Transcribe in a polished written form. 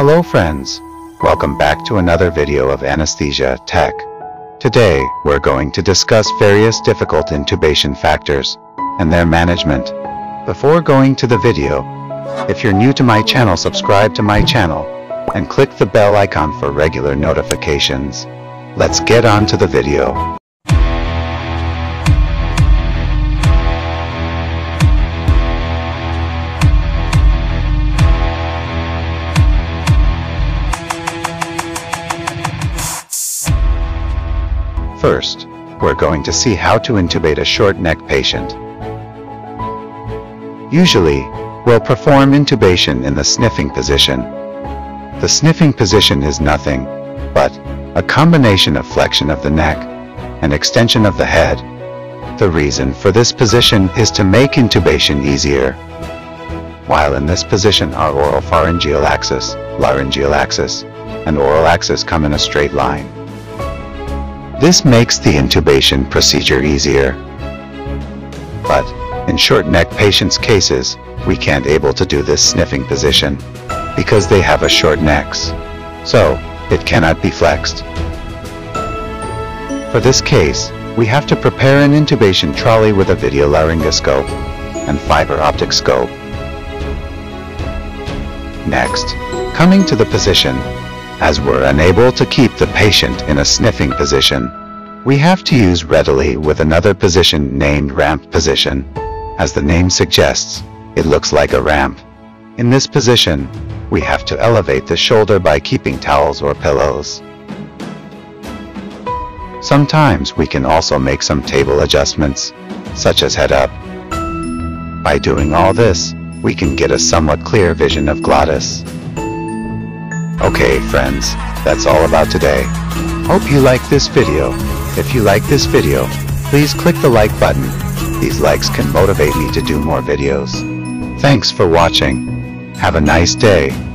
Hello friends, welcome back to another video of Anesthesia Tech. Today, we're going to discuss various difficult intubation factors and their management. Before going to the video, if you're new to my channel, subscribe to my channel and click the bell icon for regular notifications. Let's get on to the video. First, we're going to see how to intubate a short neck patient. Usually, we'll perform intubation in the sniffing position. The sniffing position is nothing but a combination of flexion of the neck and extension of the head. The reason for this position is to make intubation easier. While in this position, our oropharyngeal axis, laryngeal axis, and oral axis come in a straight line. This makes the intubation procedure easier. But in short neck patients' cases, we can't able to do this sniffing position because they have a short necks. So, it cannot be flexed. For this case, we have to prepare an intubation trolley with a video laryngoscope and fiber optic scope. Next, coming to the position, as we're unable to keep the patient in a sniffing position, we have to use readily with another position named ramp position. As the name suggests, it looks like a ramp. In this position, we have to elevate the shoulder by keeping towels or pillows. Sometimes we can also make some table adjustments, such as head up. By doing all this, we can get a somewhat clear vision of glottis. Okay friends, that's all about today. Hope you like this video. If you like this video, please click the like button. These likes can motivate me to do more videos. Thanks for watching. Have a nice day.